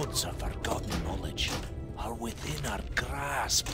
Loads of forgotten knowledge are within our grasp.